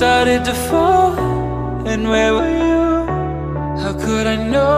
started to fall, and where were you? How could I know?